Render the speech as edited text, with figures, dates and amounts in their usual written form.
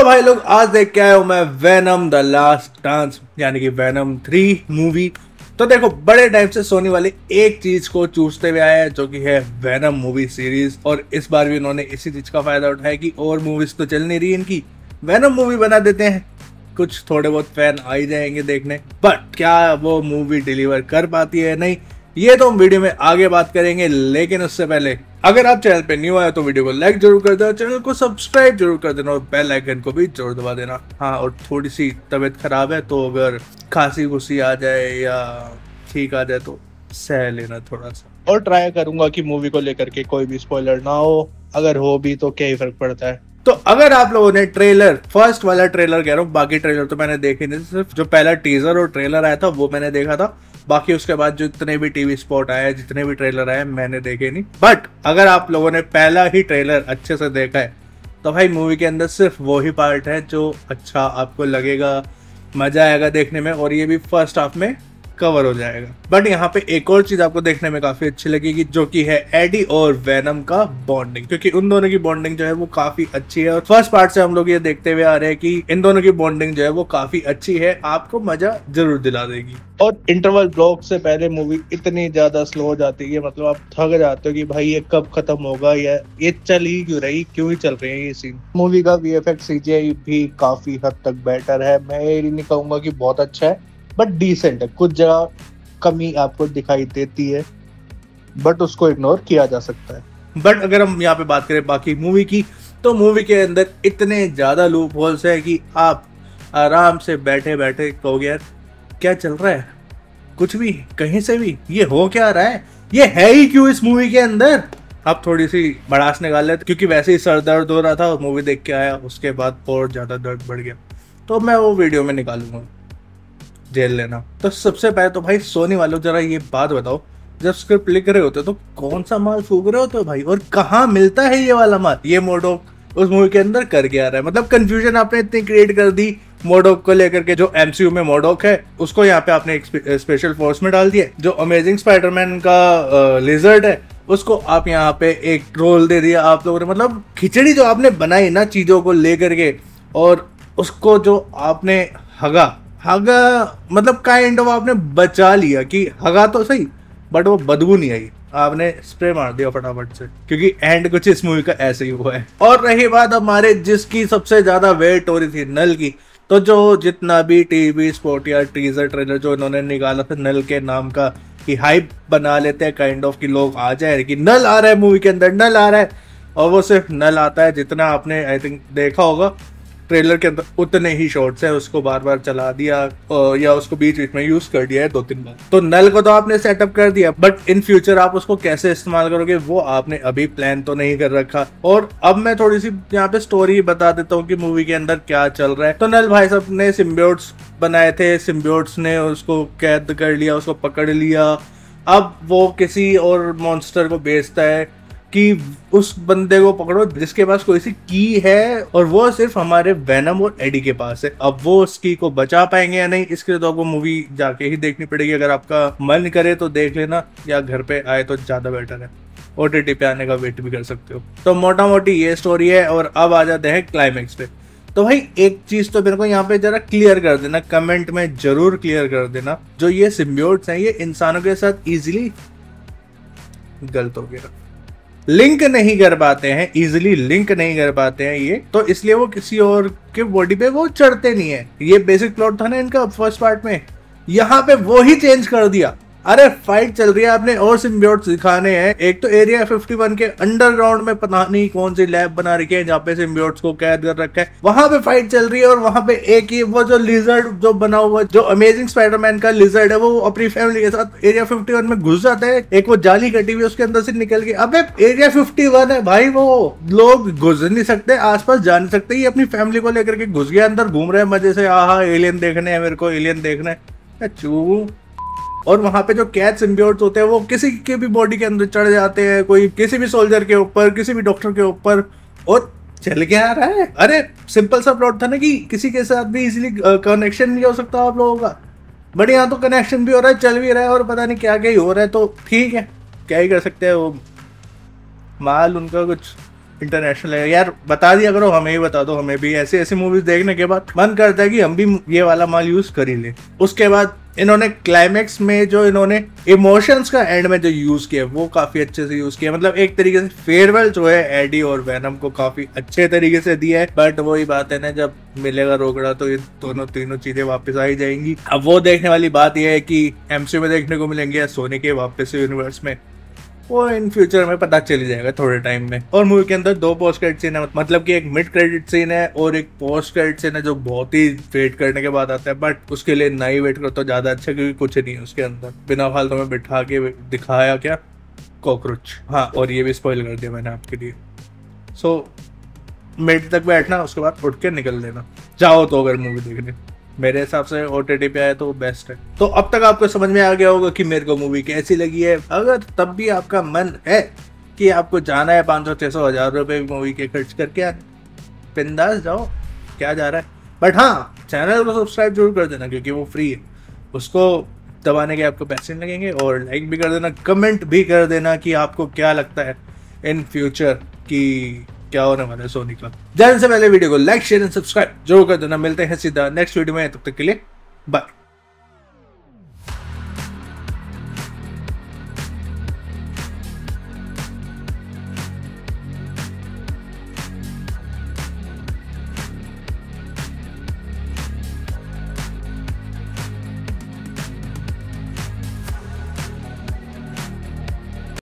तो भाई लोग आज देख के आया हूं मैं वेनम द लास्ट डांस यानी कि वेनम 3 मूवी। तो देखो बड़े टाइम से सोनी वाले एक चीज को चूसते हुए आया है जो कि है वेनम मूवी सीरीज, और इस बार भी उन्होंने इसी चीज का फायदा उठाया कि और मूवीज तो चल नहीं रही इनकी, वेनम मूवी बना देते हैं, कुछ थोड़े बहुत फैन आ ही जाएंगे देखने। बट क्या वो मूवी डिलीवर कर पाती है नहीं, ये तो हम वीडियो में आगे बात करेंगे। लेकिन उससे पहले अगर आप चैनल पे न्यू आए तो वीडियो को लाइक जरूर कर देना, चैनल को सब्सक्राइब जरूर कर देना और बेल आइकन को भी जरूर दबा देना। हाँ, और थोड़ी सी तबीयत खराब है तो अगर खांसी घुसी आ जाए या ठीक आ जाए तो सह लेना थोड़ा सा, और ट्राई करूंगा कि मूवी को लेकर के कोई भी स्पॉइलर ना हो, अगर हो भी तो क्या ही फर्क पड़ता है। तो अगर आप लोगों ने ट्रेलर, फर्स्ट वाला ट्रेलर कह रहा हूँ, बाकी ट्रेलर तो मैंने देखे नहीं, सिर्फ जो पहला टीजर और ट्रेलर आया था वो मैंने देखा था, बाकी उसके बाद जितने भी टीवी स्पॉट आए, जितने भी ट्रेलर आए मैंने देखे नहीं। बट अगर आप लोगों ने पहला ही ट्रेलर अच्छे से देखा है तो भाई मूवी के अंदर सिर्फ वो ही पार्ट है जो अच्छा आपको लगेगा, मजा आएगा देखने में, और ये भी फर्स्ट हाफ में कवर हो जाएगा। बट यहाँ पे एक और चीज आपको देखने में काफी अच्छी लगेगी जो कि है एडी और वेनम का बॉन्डिंग, क्योंकि उन दोनों की बॉन्डिंग जो है वो काफी अच्छी है, और फर्स्ट पार्ट से हम लोग ये देखते हुए आ रहे हैं कि इन दोनों की बॉन्डिंग जो है वो काफी अच्छी है, आपको मजा जरूर दिला देगी। और इंटरवल ब्लॉक से पहले मूवी इतनी ज्यादा स्लो हो जाती है, मतलब आप थक जाते हो कि भाई ये कब खत्म होगा या ये चल ही क्यों रही, क्यों ही चल रही है ये सीन। मूवी का वीएफएक्स सीजीआई भी काफी हद तक बेटर है, मैं ये नहीं कहूंगा कि बहुत अच्छा है बट डिसेंट है, कुछ जगह कमी आपको दिखाई देती है बट उसको इग्नोर किया जा सकता है। बट अगर हम यहाँ पे बात करें बाकी मूवी की, तो मूवी के अंदर इतने ज़्यादा लूप होल्स हैं कि आप आराम से बैठे बैठे कहोगे यार क्या चल रहा है, कुछ भी कहीं से भी ये हो क्या रहा है, ये है ही क्यों इस मूवी के अंदर। आप थोड़ी सी भड़ास निकाल लेते क्योंकि वैसे ही सर दर्द हो रहा था और मूवी देख के आया, उसके बाद और ज़्यादा दर्द बढ़ गया, तो मैं वो वीडियो में निकालूंगा, जेल लेना। तो सबसे पहले तो भाई सोनी वालों जरा ये बात बताओ, जब स्क्रिप्ट लिख रहे होते हो तो कौन सा माल फूंक रहे होते हो भाई, और कहाँ मिलता है ये वाला माल। ये मोडोक उस मूवी के अंदर करके आ रहा है, मतलब कंफ्यूजन आपने इतनी क्रिएट कर दी मोडोक को लेकर के, जो एमसीयू में मोडोक है उसको यहाँ पे आपने एक स्पेशल फोर्स में डाल दिया, जो अमेजिंग स्पाइडरमैन का लिजर्ड है उसको आप यहाँ पे एक रोल दे दिया आप लोगों ने। मतलब खिचड़ी जो आपने बनाई ना चीजों को लेकर के, और उसको जो आपने हगा मतलब काइंड ऑफ आपने बचा लिया कि हगा तो सही बट वो बदबू नहीं आई, आपने स्प्रे मार दिया फटाफट से, क्योंकि एंड कुछ इस मूवी का ऐसे ही हुआ है। और रही बात हमारे जिसकी सबसे ज्यादा वेट हो रही थी, नल की, तो जो जितना भी टीवी स्पॉट या टीजर ट्रेलर जो इन्होंने निकाला था नल के नाम का कि हाइप बना लेते हैं काइंड ऑफ कि लोग आ जाए कि नल आ रहा है मूवी के अंदर, नल आ रहा है, और वो सिर्फ नल आता है, जितना आपने आई थिंक देखा होगा ट्रेलर के अंदर उतने ही शॉट्स हैं, उसको बार बार चला दिया या उसको बीच बीच में यूज कर दिया है 2-3 बार। तो नल को तो आपने सेटअप कर दिया बट इन फ्यूचर आप उसको कैसे इस्तेमाल करोगे वो आपने अभी प्लान तो नहीं कर रखा। और अब मैं थोड़ी सी यहाँ पे स्टोरी बता देता हूँ कि मूवी के अंदर क्या चल रहा है। तो नल भाई साहब ने सिम्बियोट्स बनाए थे, सिम्बियोट्स ने उसको कैद कर लिया, उसको पकड़ लिया, अब वो किसी और मॉन्स्टर को बेचता है कि उस बंदे को पकड़ो जिसके पास कोई सी की है, और वो सिर्फ हमारे वेनम और एडी के पास है। अब वो उस की को बचा पाएंगे या नहीं, इसके लिए तो आपको मूवी जाके ही देखनी पड़ेगी, अगर आपका मन करे तो देख लेना या घर पे आए तो ज्यादा बेटर है, ओटीटी पे आने का वेट भी कर सकते हो। तो मोटा मोटी ये स्टोरी है, और अब आ जाते हैं क्लाइमेक्स पे। तो भाई एक चीज तो मेरे को यहाँ पे जरा क्लियर कर देना, कमेंट में जरूर क्लियर कर देना, जो ये सिम्बियोट्स हैं ये इंसानों के साथ इजिली गलत हो गया, लिंक नहीं कर पाते हैं, इजिली लिंक नहीं कर पाते हैं ये, तो इसलिए वो किसी और के बॉडी पे वो चढ़ते नहीं है। ये बेसिक प्लॉट था ना इनका फर्स्ट पार्ट में, यहाँ पे वो ही चेंज कर दिया। अरे फाइट चल रही है, आपने और सिम्बियोट्स दिखाने हैं, एक तो एरिया 51 के अंडरग्राउंड में पता नहीं कौन सी लैब बना रखी है जहाँ पे सिम्बियोट्स को कैद कर रखा है, वहां पे फाइट चल रही है, और वहां पे एक ही वो जो लिजर्ड जो बना हुआ, जो अमेजिंग स्पाइडरमैन का लिजर्ड है, वो अपनी फैमिली के साथ एरिया 51 में घुस जाता है, एक वो जाली कटी हुई उसके अंदर से निकल के, अब एरिया 51 है भाई, वो लोग घुस नहीं सकते, आस पास जा नहीं सकते, ये अपनी फैमिली को लेकर के घुस गया अंदर, घूम रहे हैं मजे से, आहा एलियन देखने है मेरे को, एलियन देखना है चू। और वहां पे जो कैद सिम्बियोट्स होते हैं वो किसी के भी बॉडी के अंदर चढ़ जाते हैं, कोई किसी भी सोल्जर के ऊपर, किसी भी डॉक्टर के ऊपर, और चल के आ रहा है। अरे सिंपल सा प्लॉट था ना कि किसी के साथ भी इजीली कनेक्शन नहीं हो सकता आप लोगों का, बट यहाँ तो कनेक्शन भी हो रहा है, चल भी रहा है, और पता नहीं क्या क्या ही हो रहा है। तो ठीक है, क्या ही कर सकते हैं, वो माल उनका कुछ इंटरनेशनल है यार, बता दिया करो हमें, ही बता दो हमें भी। ऐसी ऐसी मूवीज देखने के बाद मन करता है कि हम भी ये वाला माल यूज कर ही लें। उसके बाद इन्होंने क्लाइमेक्स में जो इन्होंने इमोशंस का एंड में जो यूज किया वो काफी अच्छे से यूज किया। मतलब एक तरीके से फेयरवेल जो है एडी और वेनम को काफी अच्छे तरीके से दिया है। बट वही बात है ना, जब मिलेगा रोकड़ा तो ये दोनों तीनों चीजें वापस आ ही जाएंगी। अब वो देखने वाली बात यह है कि एमसीयू में देखने को मिलेंगे या सोने के वापस यूनिवर्स में, वो इन फ्यूचर में पता चली जाएगा थोड़े टाइम में। और मूवी के अंदर 2 पोस्ट क्रेडिट सीन है, मतलब कि एक मिड क्रेडिट सीन है और एक पोस्ट क्रेडिट सीन है जो बहुत ही वेट करने के बाद आता है। बट उसके लिए ना ही वेट करो तो ज्यादा अच्छा, क्योंकि कुछ नहीं है उसके अंदर। बिना फालतू में बिठा के दिखाया क्या, कॉकरोच। हाँ, और ये भी स्पॉइल कर दिया मैंने आपके लिए। सो मिड तक बैठना, उसके बाद उठ के निकल देना जाओ तो। अगर मूवी देखने मेरे हिसाब से OTT पे आया तो वो बेस्ट है। तो अब तक आपको समझ में आ गया होगा कि मेरे को मूवी कैसी लगी है। अगर तब भी आपका मन है कि आपको जाना है 500-600 हज़ार रुपये मूवी के खर्च करके, बिंदास जाओ, क्या जा रहा है। बट हाँ, चैनल को सब्सक्राइब जरूर कर देना क्योंकि वो फ्री है, उसको दबाने के आपको पैसे नहीं लगेंगे। और लाइक भी कर देना, कमेंट भी कर देना कि आपको क्या लगता है इन फ्यूचर की क्या होने वाला है सोनी का। जाने से पहले वीडियो को लाइक शेयर एंड सब्सक्राइब जरूर कर देना। मिलते हैं सीधा नेक्स्ट वीडियो में, तब तक के लिए बाय।